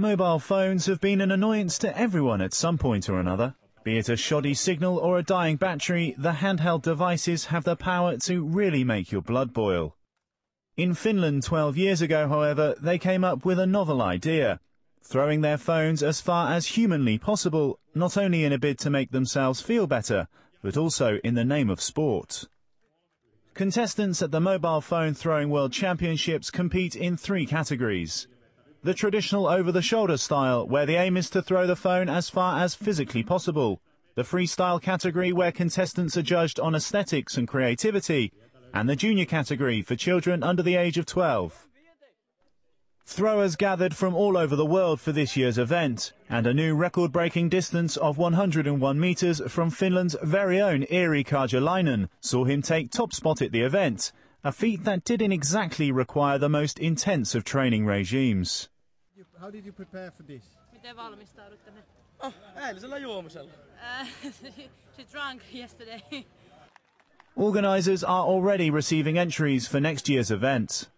Mobile phones have been an annoyance to everyone at some point or another. Be it a shoddy signal or a dying battery, the handheld devices have the power to really make your blood boil. In Finland 12 years ago, however, they came up with a novel idea, throwing their phones as far as humanly possible, not only in a bid to make themselves feel better, but also in the name of sport. Contestants at the Mobile Phone Throwing World Championships compete in three categories. The traditional over-the-shoulder style, where the aim is to throw the phone as far as physically possible, the freestyle category, where contestants are judged on aesthetics and creativity, and the junior category for children under the age of 12. Throwers gathered from all over the world for this year's event, and a new record-breaking distance of 101 metres from Finland's very own Ere Karjalainen saw him take top spot at the event, a feat that didn't exactly require the most intense of training regimes. How did you prepare for this? She drank yesterday. Organisers are already receiving entries for next year's event.